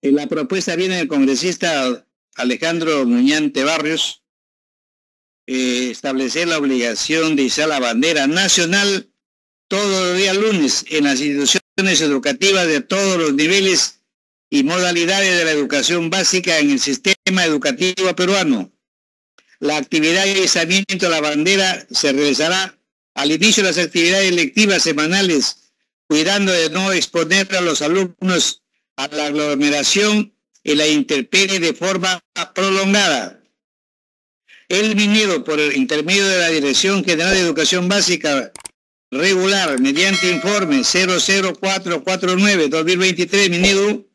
La propuesta viene del congresista Alejandro Muñante Barrios, establecer la obligación de izar la bandera nacional todos los días lunes en las instituciones educativas de todos los niveles y modalidades de la educación básica en el sistema educativo peruano. La actividad de izamiento de la bandera se realizará al inicio de las actividades lectivas semanales, cuidando de no exponer a los alumnos a la aglomeración y la intemperie de forma prolongada. El MINEDU, por el intermedio de la Dirección General de Educación Básica Regular, mediante informe 00449-2023 MINEDU,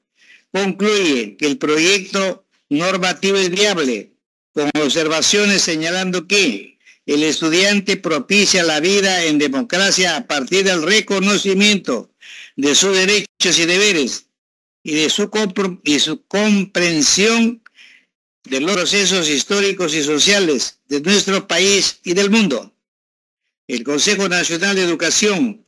concluye que el proyecto normativo es viable, con observaciones señalando que el estudiante propicia la vida en democracia a partir del reconocimiento de sus derechos y deberes y de su comprensión de los procesos históricos y sociales de nuestro país y del mundo. El Consejo Nacional de Educación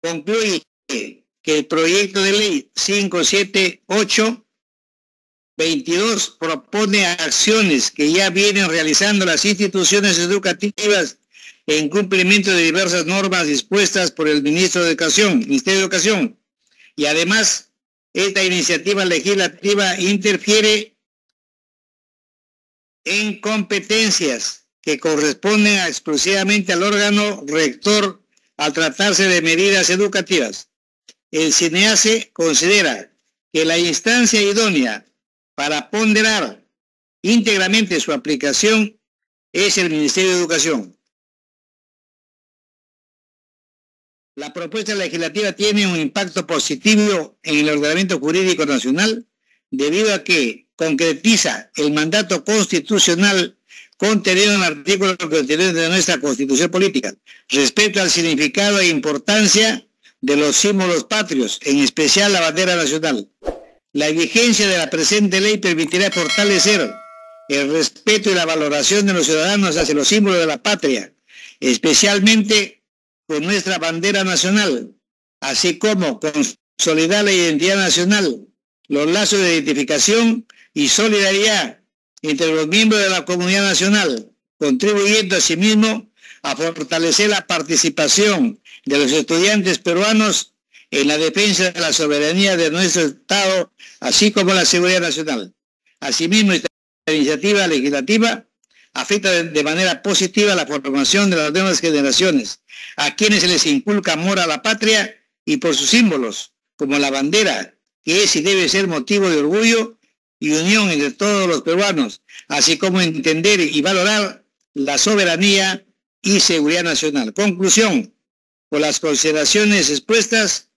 concluye que el proyecto de ley 578-22 propone acciones que ya vienen realizando las instituciones educativas en cumplimiento de diversas normas dispuestas por el Ministro de Educación, Ministerio de Educación. Y además, esta iniciativa legislativa interfiere en competencias que corresponden exclusivamente al órgano rector al tratarse de medidas educativas. El CNEASE considera que la instancia idónea para ponderar íntegramente su aplicación es el Ministerio de Educación. La propuesta legislativa tiene un impacto positivo en el ordenamiento jurídico nacional debido a que concretiza el mandato constitucional contenido en el artículo 42 de nuestra Constitución Política respecto al significado e importancia de los símbolos patrios, en especial la bandera nacional. La vigencia de la presente ley permitirá fortalecer el respeto y la valoración de los ciudadanos hacia los símbolos de la patria, especialmente con nuestra bandera nacional, así como consolidar la identidad nacional, los lazos de identificación y solidaridad entre los miembros de la comunidad nacional, contribuyendo asimismo a fortalecer la participación de los estudiantes peruanos en la defensa de la soberanía de nuestro Estado, así como la seguridad nacional. Asimismo, esta iniciativa legislativa afecta de manera positiva la formación de las nuevas generaciones, a quienes se les inculca amor a la patria y por sus símbolos, como la bandera, que es y debe ser motivo de orgullo y unión entre todos los peruanos, así como entender y valorar la soberanía y seguridad nacional. Conclusión, por las consideraciones expuestas,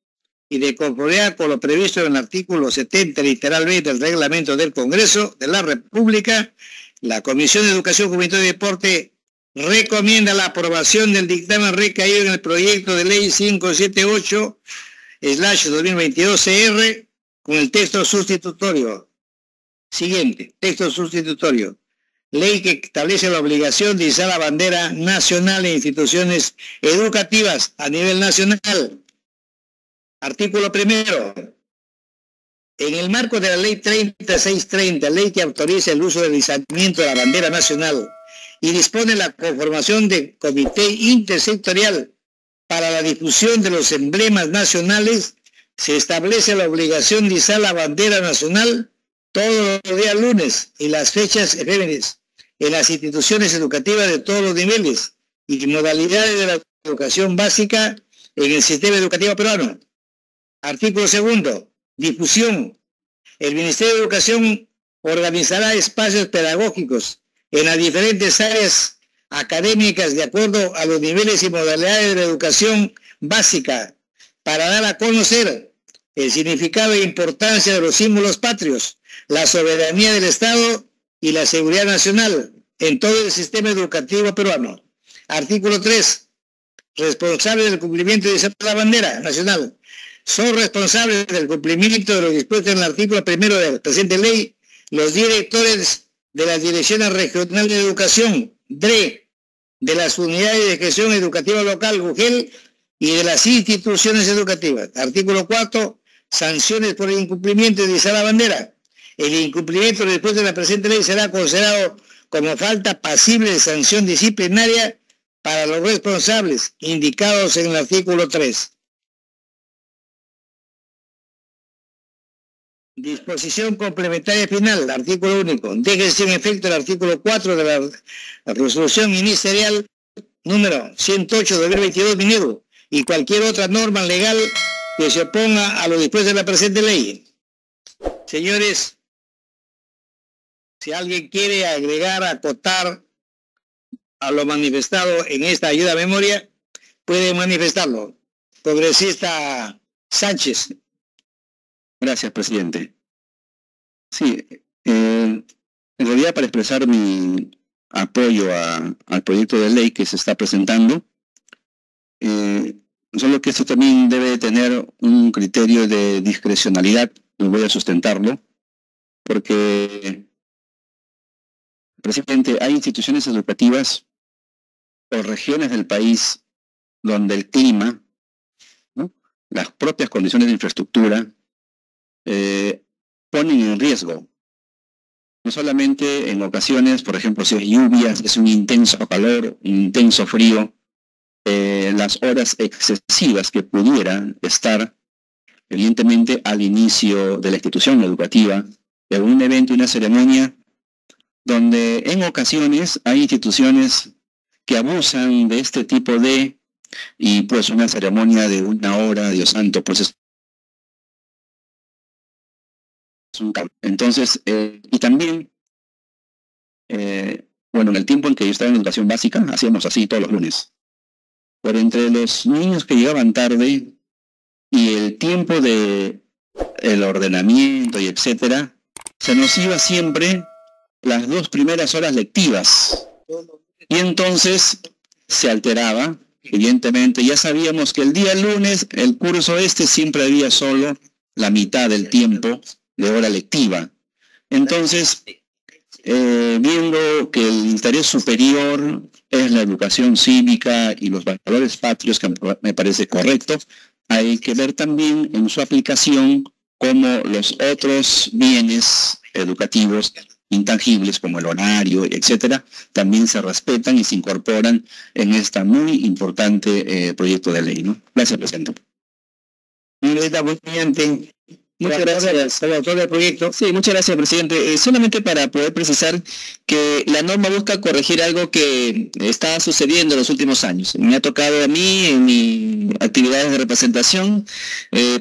y de conformidad con lo previsto en el artículo 70, literal B del Reglamento del Congreso de la República, la Comisión de Educación, Juventud y Deporte recomienda la aprobación del dictamen recaído en el proyecto de ley 578/2022-CR con el texto sustitutorio. Siguiente, texto sustitutorio. Ley que establece la obligación de izar la bandera nacional en instituciones educativas a nivel nacional. Artículo primero. En el marco de la ley 3630, ley que autoriza el uso del izamiento de la bandera nacional y dispone la conformación de comité intersectorial para la difusión de los emblemas nacionales, se establece la obligación de izar la bandera nacional todos los días lunes y las fechas efemérides en las instituciones educativas de todos los niveles y modalidades de la educación básica en el sistema educativo peruano. Artículo segundo. Difusión. El Ministerio de Educación organizará espacios pedagógicos en las diferentes áreas académicas de acuerdo a los niveles y modalidades de la educación básica para dar a conocer el significado e importancia de los símbolos patrios, la soberanía del Estado y la seguridad nacional en todo el sistema educativo peruano. Artículo 3. Responsable del cumplimiento de la bandera nacional. Son responsables del cumplimiento de lo dispuesto en el artículo primero de la presente ley los directores de las Direcciones Regionales de Educación, DRE, de las Unidades de Gestión Educativa Local, UGEL, y de las instituciones educativas. Artículo 4. sanciones por el incumplimiento de esa bandera. El incumplimiento después de la presente ley será considerado como falta pasible de sanción disciplinaria para los responsables indicados en el artículo 3. Disposición complementaria final, artículo único. Déjese en efecto el artículo 4 de la resolución ministerial número 108/2022 MINEDU y cualquier otra norma legal que se oponga a lo dispuesto de la presente ley. Señores, si alguien quiere agregar, acotar a lo manifestado en esta ayuda a memoria, puede manifestarlo. Congresista Sánchez. Gracias, presidente. Sí, en realidad para expresar mi apoyo al proyecto de ley que se está presentando, solo que esto también debe tener un criterio de discrecionalidad, no voy a sustentarlo, porque, presidente, hay instituciones educativas o regiones del país donde el clima, ¿no?, las propias condiciones de infraestructura, ponen en riesgo, no solamente en ocasiones, por ejemplo, si es lluvias, es un intenso calor, un intenso frío, las horas excesivas que pudieran estar, evidentemente, al inicio de la institución educativa, de un evento, una ceremonia, donde en ocasiones hay instituciones que abusan de este tipo de, y pues una ceremonia de una hora, Dios santo, pues es entonces, y también, bueno, en el tiempo en que yo estaba en educación básica, hacíamos así todos los lunes. Pero entre los niños que llegaban tarde y el tiempo de el ordenamiento y etcétera, se nos iba siempre las dos primeras horas lectivas. Y entonces se alteraba, evidentemente. Ya sabíamos que el día lunes, el curso siempre había solo la mitad del tiempo de hora lectiva. Entonces, viendo que el interés superior es la educación cívica y los valores patrios, que me parece correcto, hay que ver también en su aplicación cómo los otros bienes educativos intangibles, como el horario, etcétera, también se respetan y se incorporan en esta muy importante proyecto de ley, ¿no? Gracias, presidente. Muchas gracias al autor del proyecto. Sí, muchas gracias, presidente. Solamente para poder precisar que la norma busca corregir algo que está sucediendo en los últimos años. Me ha tocado a mí, en mis actividades de representación,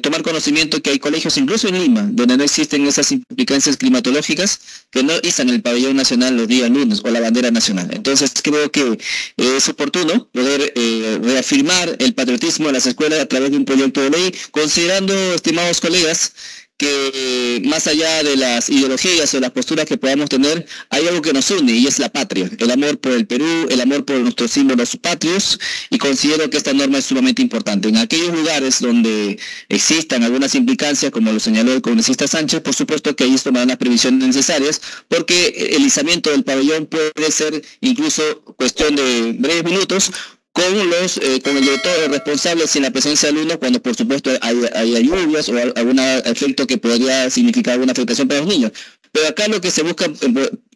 tomar conocimiento que hay colegios, incluso en Lima, donde no existen esas implicancias climatológicas, que no izan el pabellón nacional los días lunes o la bandera nacional. Entonces creo que es oportuno poder reafirmar el patriotismo de las escuelas a través de un proyecto de ley, considerando, estimados colegas, que más allá de las ideologías o las posturas que podamos tener, hay algo que nos une y es la patria, el amor por el Perú, el amor por nuestros símbolos patrios, y considero que esta norma es sumamente importante. En aquellos lugares donde existan algunas implicancias, como lo señaló el congresista Sánchez, por supuesto que ellos tomarán las previsiones necesarias, porque el izamiento del pabellón puede ser incluso cuestión de breves minutos, con el director responsable, sin la presencia de alumnos, cuando por supuesto hay lluvias o algún efecto que podría significar alguna afectación para los niños. Pero acá lo que se busca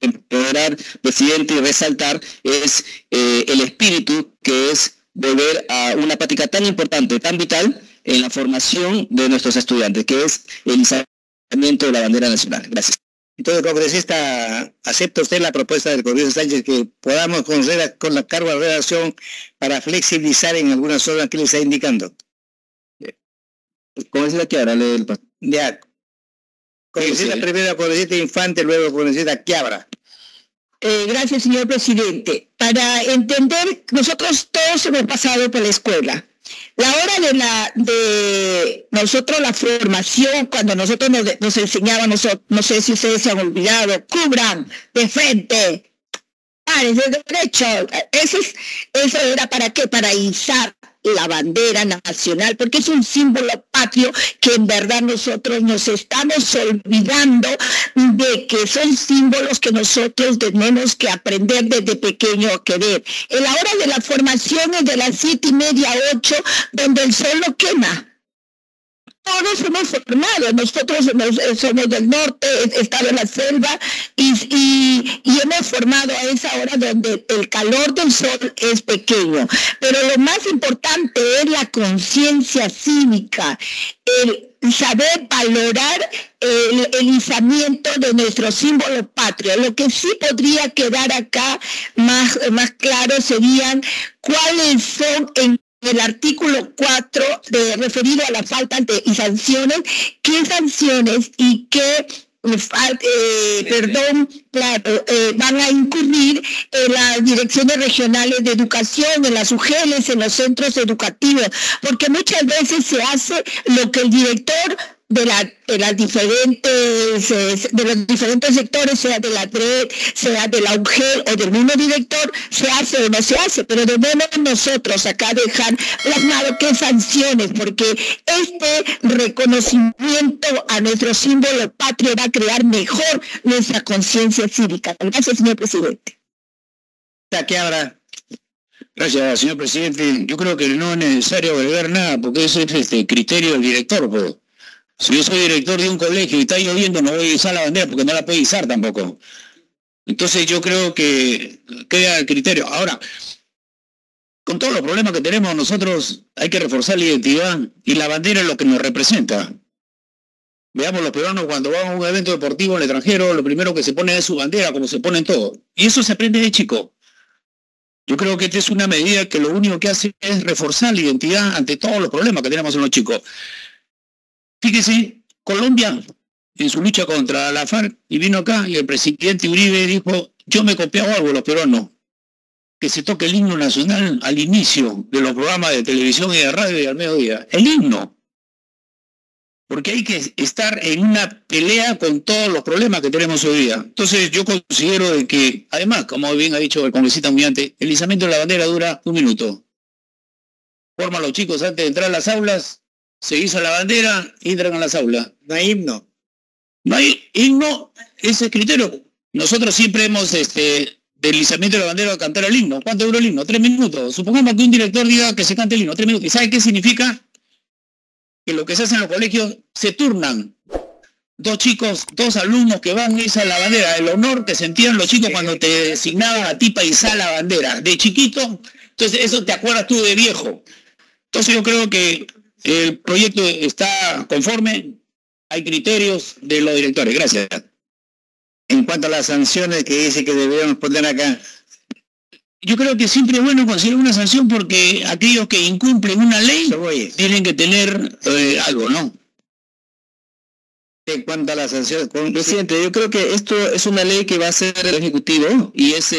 empoderar, presidente, y resaltar es el espíritu, que es volver a una práctica tan importante, tan vital en la formación de nuestros estudiantes, que es el izamiento de la bandera nacional. Gracias. Entonces, congresista, ¿acepta usted la propuesta del congresista Sánchez que podamos con la cargo de redacción para flexibilizar en algunas zonas que le está indicando? Congresista Quiabra, lee el paso. Ya. Congresista, sí. Primero, congresista Infante, luego congresista Quiabra. Gracias, señor presidente. Para entender, nosotros todos hemos pasado por la escuela. La hora de nosotros la formación, cuando nosotros nos enseñaban, no sé si ustedes se han olvidado, cubran de frente, pares de derecho. Eso era para qué, para izar la bandera nacional, porque es un símbolo patrio que en verdad nosotros nos estamos olvidando de que son símbolos que nosotros tenemos que aprender desde pequeño que ver. En la hora de la formación es de las 7:30 a 8, donde el sol lo quema. Todos somos hermanos, nosotros somos del norte, estaba en la selva y hemos formado a esa hora donde el calor del sol es pequeño. Pero lo más importante es la conciencia cívica, el saber valorar el izamiento de nuestro símbolo patrio. Lo que sí podría quedar acá más claro serían cuáles son en el artículo 4 referido a las faltas y sanciones, qué sanciones y qué van a incurrir en las direcciones regionales de educación, en las UGELs, en los centros educativos, porque muchas veces se hace lo que el director de los diferentes sectores, sea de la DRE, sea de la UGEL o del mismo director, se hace o no se hace, pero debemos nosotros acá dejar plasmado qué sanciones, porque este reconocimiento a nuestro símbolo patrio va a crear mejor nuestra conciencia cívica. Gracias, señor presidente. Gracias, señor presidente. Yo creo que no es necesario agregar nada, porque ese es este criterio del director, pues. Si yo soy director de un colegio y está lloviendo, no voy a izar la bandera porque no la puedo izar tampoco. Entonces yo creo que queda el criterio. Ahora, con todos los problemas que tenemos nosotros, hay que reforzar la identidad y la bandera es lo que nos representa. Veamos, los peruanos cuando van a un evento deportivo en el extranjero, lo primero que se pone es su bandera, como se pone en todo. Y eso se aprende de chico. Yo creo que esta es una medida que lo único que hace es reforzar la identidad ante todos los problemas que tenemos en los chicos. Fíjese, Colombia en su lucha contra la FARC y vino acá y el presidente Uribe dijo, yo me copiaba algo de los peruanos, que se toque el himno nacional al inicio de los programas de televisión y de radio y al mediodía. El himno. Porque hay que estar en una pelea con todos los problemas que tenemos hoy día. Entonces yo considero de que, además, como bien ha dicho el congresista Muñante, el izamiento de la bandera dura un minuto. Forman los chicos antes de entrar a las aulas. Se hizo la bandera, entran a las aulas. No hay himno. No hay himno, ese es criterio. Nosotros siempre hemos, deslizamiento de la bandera, a cantar el himno. ¿Cuánto dura el himno? 3 minutos. Supongamos que un director diga que se cante el himno, 3 minutos. ¿Y sabe qué significa? Que lo que se hace en los colegios, se turnan. 2 alumnos que van a izar la bandera. El honor que sentían los chicos cuando te designaban a ti para izar la bandera. De chiquito, entonces eso te acuerdas tú de viejo. Entonces yo creo que el proyecto está conforme, hay criterios de los directores. Gracias. En cuanto a las sanciones que dice que deberíamos poner acá, yo creo que siempre es bueno conseguir una sanción porque aquellos que incumplen una ley tienen que tener algo, ¿no? En cuanto a las sanciones, presidente, yo creo que esto es una ley que va a ser el Ejecutivo y esa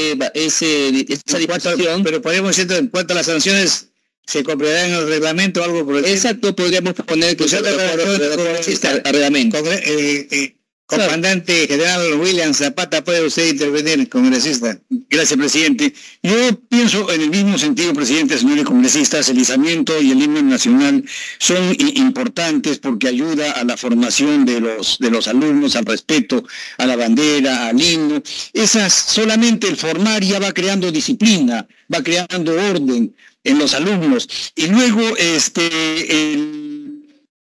disposición. Pero podemos decir en cuanto a las sanciones, se comprará en el reglamento o algo por el exacto, podríamos proponer que el reglamento. Comandante General William Zapata, puede usted intervenir, congresista. Gracias, presidente. Yo pienso en el mismo sentido, presidente, señores congresistas, el izamiento y el himno nacional son importantes porque ayuda a la formación de los alumnos, al respeto a la bandera, al himno. Esas, solamente el formar ya va creando disciplina, va creando orden en los alumnos. Y luego,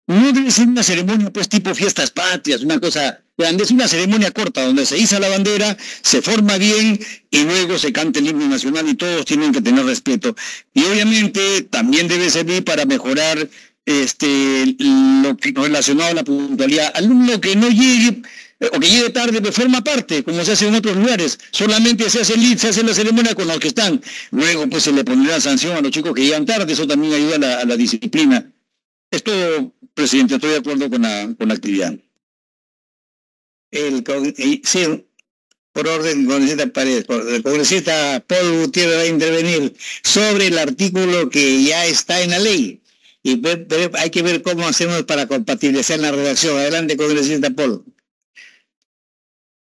no debe ser una ceremonia pues tipo fiestas patrias, una cosa grande, es una ceremonia corta donde se iza la bandera, se forma bien y luego se canta el himno nacional y todos tienen que tener respeto. Y obviamente también debe servir para mejorar lo relacionado a la puntualidad. Alumno que no llegue o que llegue tarde, pues forma parte, como se hace en otros lugares, solamente se hace la ceremonia con los que están. Luego pues se le pondrá sanción a los chicos que llegan tarde, eso también ayuda a la disciplina. Es todo, presidente, estoy de acuerdo con la actividad. Por orden, congresista Paredes, el congresista Paul Gutiérrez va a intervenir sobre el artículo que ya está en la ley. Y hay que ver cómo hacemos para compatibilizar la redacción. Adelante, congresista Paul.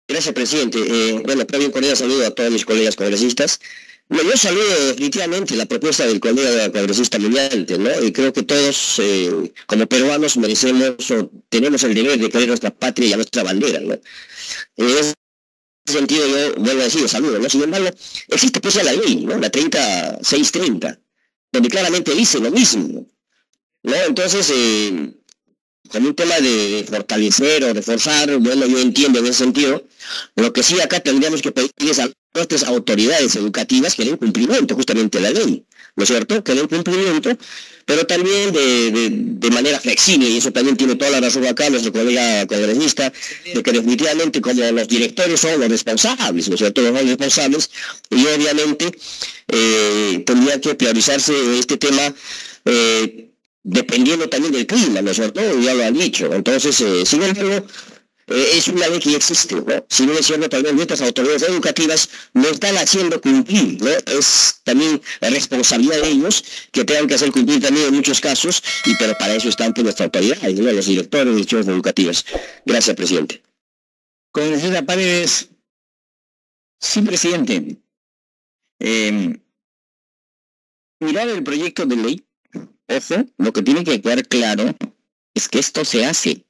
Gracias, presidente. Bueno, previo cordial saludo a todos mis colegas congresistas. Yo saludo definitivamente la propuesta del colega congresista Muñante, ¿no? Y creo que todos, como peruanos, merecemos o tenemos el deber de querer nuestra patria y a nuestra bandera, ¿no? En ese sentido, yo vuelvo a decir, saludo, ¿no? Sin embargo, existe pues ya la ley, ¿no? La 3630, donde claramente dice lo mismo, ¿no? Entonces, con un tema de fortalecer o reforzar, bueno, yo entiendo en ese sentido. Lo que sí acá tendríamos que pedirles a nuestras autoridades educativas que den cumplimiento justamente a la ley, ¿no es cierto? Que den cumplimiento, pero también de manera flexible, y eso también tiene toda la razón acá nuestro colega congresista, de que definitivamente como los directores son los responsables, ¿no es cierto? Los responsables, y obviamente tendría que priorizarse este tema dependiendo también del clima, ¿no es cierto? Ya lo han dicho. Entonces, sin embargo, es una ley que existe, ¿no? Si no es cierto, también nuestras autoridades educativas no están haciendo cumplir, ¿no? Es también la responsabilidad de ellos que tengan que hacer cumplir también en muchos casos, y pero para eso están nuestras autoridades, ¿no? Los directores de instituciones educativas. Gracias, presidente. Congresista Paredes. Sí, presidente. Mirar el proyecto de ley, eso, lo que tiene que quedar claro es que esto se hace.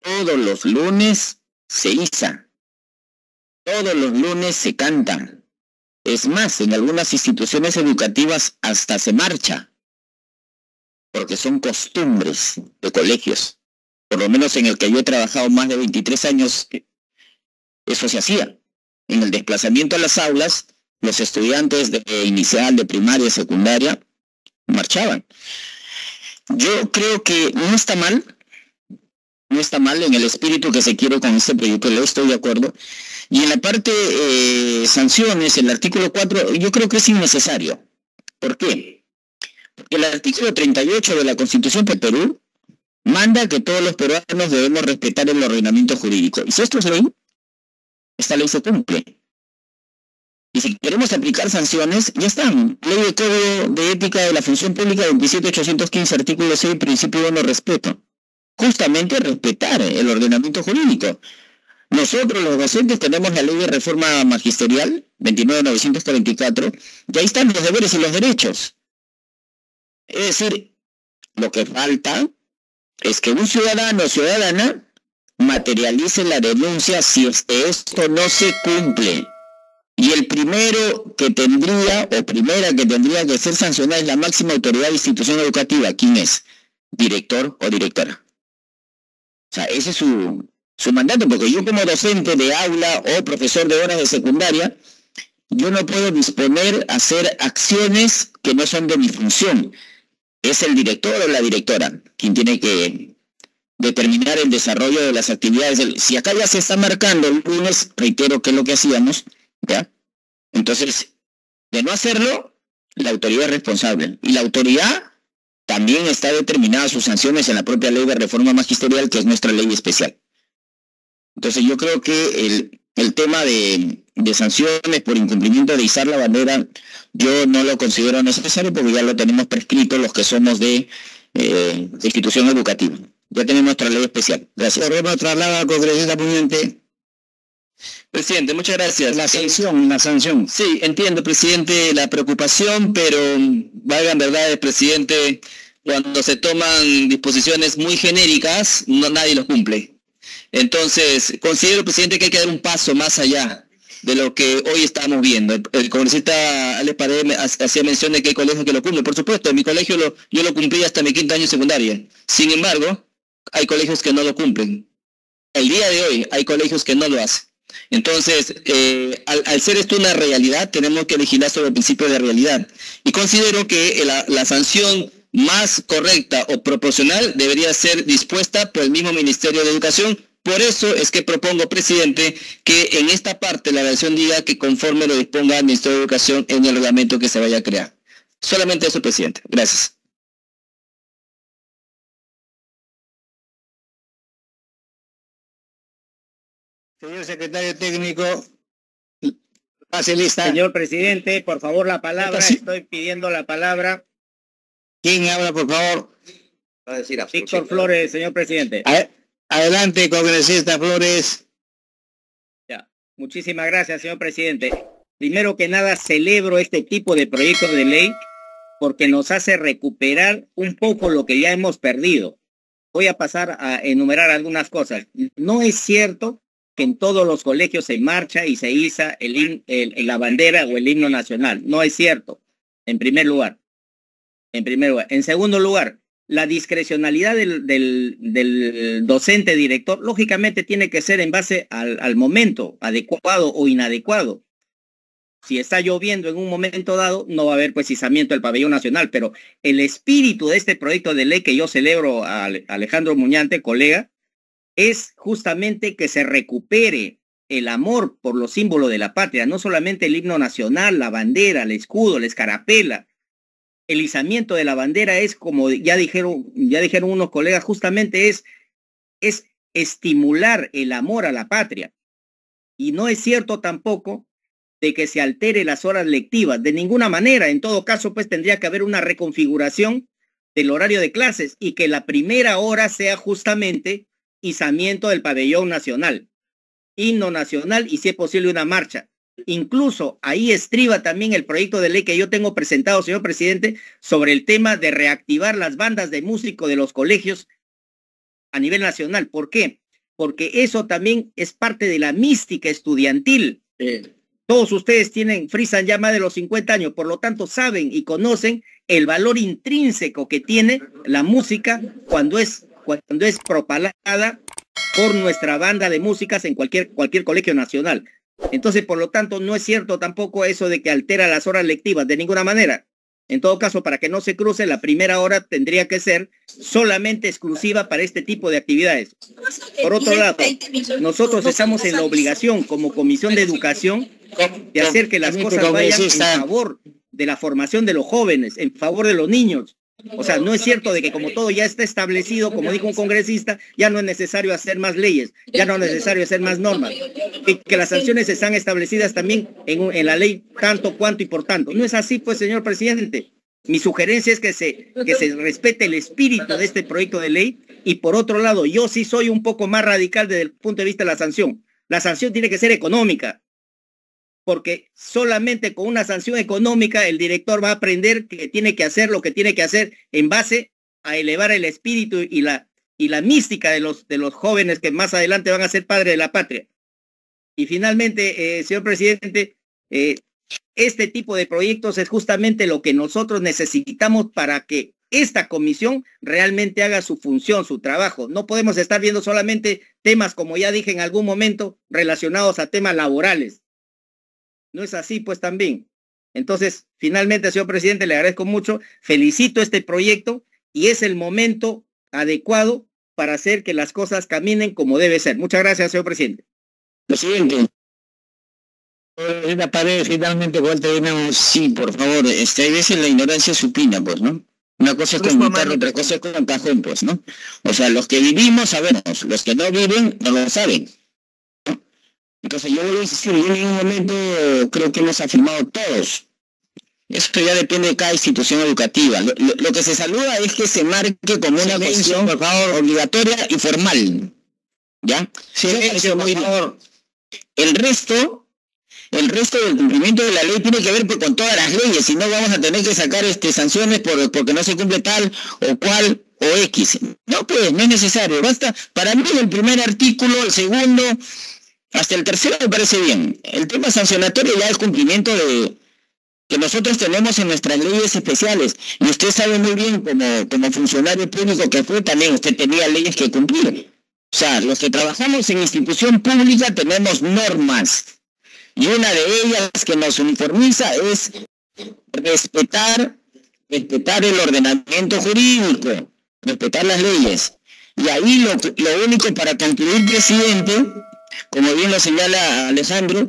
Todos los lunes se iza. Todos los lunes se canta. Es más, en algunas instituciones educativas hasta se marcha. Porque son costumbres de colegios. Por lo menos en el que yo he trabajado más de 23 años, eso se hacía. En el desplazamiento a las aulas, los estudiantes de inicial, de primaria, secundaria, marchaban. Yo creo que no está mal, no está mal en el espíritu que se quiere con este proyecto, yo estoy de acuerdo. Y en la parte sanciones, el artículo 4, yo creo que es innecesario. ¿Por qué? Porque el artículo 38 de la Constitución del Perú manda que todos los peruanos debemos respetar el ordenamiento jurídico. Y si esto es ley, esta ley se cumple. Y si queremos aplicar sanciones, ya están. Ley de Código de Ética de la Función Pública 27815, artículo 6, principio 1, respeto. Justamente respetar el ordenamiento jurídico. Nosotros los docentes tenemos la ley de reforma magisterial 29944, y ahí están los deberes y los derechos. Es decir, lo que falta es que un ciudadano o ciudadana materialice la denuncia si esto no se cumple. Y el primero que tendría o primera que tendría que ser sancionada es la máxima autoridad de institución educativa. ¿Quién es? Director o directora. O sea, ese es su mandato, porque yo como docente de aula o profesor de horas de secundaria, yo no puedo disponer a hacer acciones que no son de mi función. Es el director o la directora quien tiene que determinar el desarrollo de las actividades. Si acá ya se está marcando el lunes, reitero que es lo que hacíamos, ¿ya? Entonces, de no hacerlo, la autoridad es responsable. Y la autoridad también está determinada sus sanciones en la propia ley de reforma magisterial, que es nuestra ley especial. Entonces yo creo que el tema de sanciones por incumplimiento de izar la bandera, yo no lo considero necesario, porque ya lo tenemos prescrito los que somos de institución educativa. Ya tenemos nuestra ley especial. Gracias. Corremos traslado al congresista Muñante. Presidente, muchas gracias. La sanción, la sanción. Sí, entiendo, presidente, la preocupación, pero valgan verdades, presidente, cuando se toman disposiciones muy genéricas, no, nadie los cumple. Entonces, considero, presidente, que hay que dar un paso más allá de lo que hoy estamos viendo. El congresista Alex Paredes hacía mención de que hay colegios que lo cumplen. Por supuesto, en mi colegio yo lo cumplí hasta mi quinto año de secundaria. Sin embargo, hay colegios que no lo cumplen. El día de hoy hay colegios que no lo hacen. Entonces, al ser esto una realidad, tenemos que vigilar sobre el principio de realidad. Y considero que la sanción más correcta o proporcional debería ser dispuesta por el mismo Ministerio de Educación. Por eso es que propongo, presidente, que en esta parte la relación diga que conforme lo disponga el Ministerio de Educación en el reglamento que se vaya a crear. Solamente eso, presidente. Gracias. Señor secretario técnico, pase lista. Señor presidente, por favor, la palabra. Estoy pidiendo la palabra. ¿Quién habla, por favor? Va a decir Víctor Flores, señor presidente. Adelante, congresista Flores. Ya. Muchísimas gracias, señor presidente. Primero que nada, celebro este tipo de proyectos de ley porque nos hace recuperar un poco lo que ya hemos perdido. Voy a pasar a enumerar algunas cosas. No es cierto que en todos los colegios se marcha y se iza la bandera o el himno nacional. No es cierto, en primer lugar. En segundo lugar, la discrecionalidad del docente director, lógicamente tiene que ser en base al momento, adecuado o inadecuado. Si está lloviendo en un momento dado, no va a haber pues izamiento del pabellón nacional, pero el espíritu de este proyecto de ley que yo celebro a Alejandro Muñante, colega, es justamente que se recupere el amor por los símbolos de la patria, no solamente el himno nacional, la bandera, el escudo, la escarapela. El izamiento de la bandera es, como ya dijeron unos colegas, justamente es estimular el amor a la patria. Y no es cierto tampoco de que se altere las horas lectivas, de ninguna manera. En todo caso, pues tendría que haber una reconfiguración del horario de clases y que la primera hora sea justamente izamiento del pabellón nacional, himno nacional y si es posible una marcha. Incluso ahí estriba también el proyecto de ley que yo tengo presentado, señor presidente, sobre el tema de reactivar las bandas de músico de los colegios a nivel nacional. ¿Por qué? Porque eso también es parte de la mística estudiantil. Todos ustedes frisan ya más de los 50 años, por lo tanto saben y conocen el valor intrínseco que tiene la música cuando es propalada por nuestra banda de músicas en cualquier colegio nacional. Entonces, por lo tanto, no es cierto tampoco eso de que altera las horas lectivas, de ninguna manera. En todo caso, para que no se cruce, la primera hora tendría que ser solamente exclusiva para este tipo de actividades. Por otro lado, nosotros estamos en la obligación, como Comisión de Educación, de hacer que las cosas vayan en favor de la formación de los jóvenes, en favor de los niños. O sea, no es cierto de que como todo ya está establecido, como dijo un congresista, ya no es necesario hacer más leyes, ya no es necesario hacer más normas, y que las sanciones están establecidas también en la ley tanto, cuanto y por tanto. No es así, pues, señor presidente. Mi sugerencia es que se respete el espíritu de este proyecto de ley y, por otro lado, yo sí soy un poco más radical desde el punto de vista de la sanción. La sanción tiene que ser económica, porque solamente con una sanción económica el director va a aprender que tiene que hacer lo que tiene que hacer en base a elevar el espíritu y la mística de los jóvenes que más adelante van a ser padres de la patria. Y finalmente, señor presidente, este tipo de proyectos es justamente lo que nosotros necesitamos para que esta comisión realmente haga su función, su trabajo. No podemos estar viendo solamente temas, como ya dije en algún momento, relacionados a temas laborales. No es así, pues, también. Entonces, finalmente, señor presidente, le agradezco mucho, felicito este proyecto y es el momento adecuado para hacer que las cosas caminen como debe ser. Muchas gracias, señor presidente. Presidente. Señora Paredes, finalmente, igual tenemos... Sí, por favor, hay veces la ignorancia supina, pues, ¿no? Una cosa es comentar, otra cosa es con cajón, pues, ¿no? O sea, los que vivimos sabemos, los que no viven no lo saben. Entonces yo voy a insistir, yo en ningún momento creo que hemos afirmado todos. Eso ya depende de cada institución educativa. Lo que se saluda es que se marque como una cuestión, por favor, obligatoria y formal. ¿Ya? Sí, eso, por favor. El resto del cumplimiento de la ley tiene que ver con todas las leyes, si no vamos a tener que sacar sanciones porque no se cumple tal o cual o X. No, pues, no es necesario. Basta, para mí el primer artículo, el segundo... Hasta el tercero me parece bien. El tema sancionatorio ya es cumplimiento que nosotros tenemos en nuestras leyes especiales. Y usted sabe muy bien, como funcionario público que fue, también usted tenía leyes que cumplir. O sea, los que trabajamos en institución pública tenemos normas. Y una de ellas que nos uniformiza es respetar el ordenamiento jurídico, respetar las leyes. Y ahí lo único para concluir, presidente... Como bien lo señala Alejandro,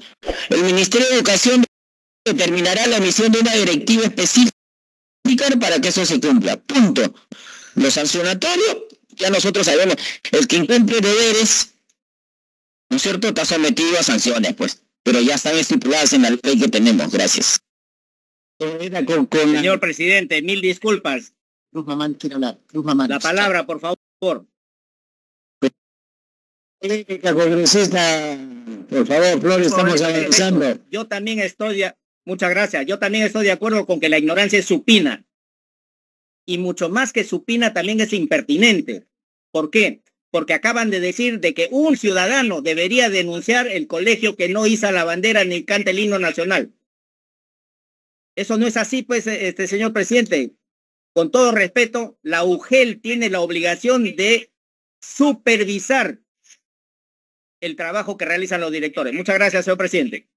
el Ministerio de Educación determinará la emisión de una directiva específica para que eso se cumpla. Punto. Lo sancionatorio, ya nosotros sabemos, el que incumple deberes, ¿no es cierto?, está sometido a sanciones, pues, pero ya están estipuladas en la ley que tenemos. Gracias. Señor presidente, mil disculpas. Cruz Mamán quiere hablar. Cruz Mamán. La palabra, por favor. Congresista, por favor, Flores, estamos avanzando. Muchas gracias. Yo también estoy de acuerdo con que la ignorancia es supina. Y mucho más que supina también es impertinente. ¿Por qué? Porque acaban de decir de que un ciudadano debería denunciar el colegio que no iza la bandera ni canta el himno nacional. Eso no es así, pues, señor presidente. con todo respeto, la UGEL tiene la obligación de supervisar el trabajo que realizan los directores. Muchas gracias, señor presidente.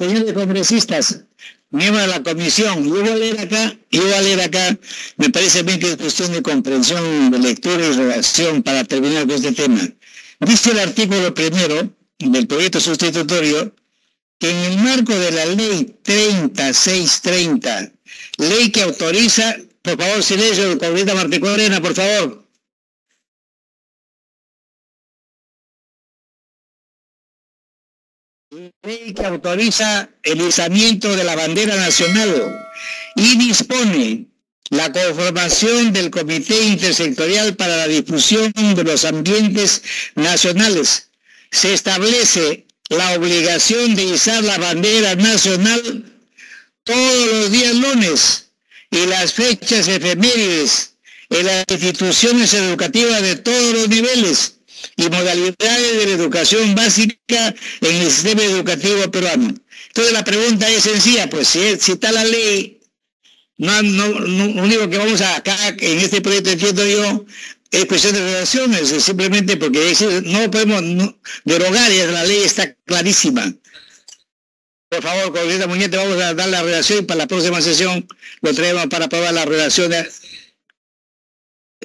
Señores congresistas, miembro de la comisión, yo voy a leer acá, me parece bien que es cuestión de comprensión, de lectura y redacción para terminar con este tema. Dice el artículo primero del proyecto sustitutorio que en el marco de la ley 30630, ley que autoriza, por favor silencio, congresista Marticorena, por favor. Ley que autoriza el izamiento de la bandera nacional y dispone la conformación del Comité Intersectorial para la Difusión de los Ambientes Nacionales. Se establece la obligación de izar la bandera nacional todos los días lunes y las fechas efemérides en las instituciones educativas de todos los niveles y modalidades de la educación básica en el sistema educativo peruano. Entonces la pregunta es sencilla, pues si está la ley, lo único que vamos a acá en este proyecto, entiendo yo, es cuestión de relaciones, simplemente porque no podemos derogar, y la ley está clarísima. Por favor, congresista Muñante, vamos a dar la relación y para la próxima sesión lo traemos para aprobar la relación.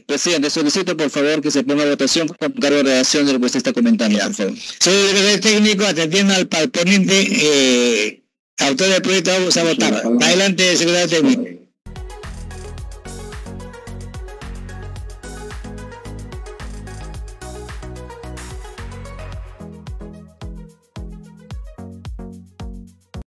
Presidente, solicito por favor que se ponga votación con cargo de redacción de lo que usted está comentando. Señor secretario técnico, atendiendo al ponente, autor del proyecto, vamos a votar. Adelante, secretario técnico.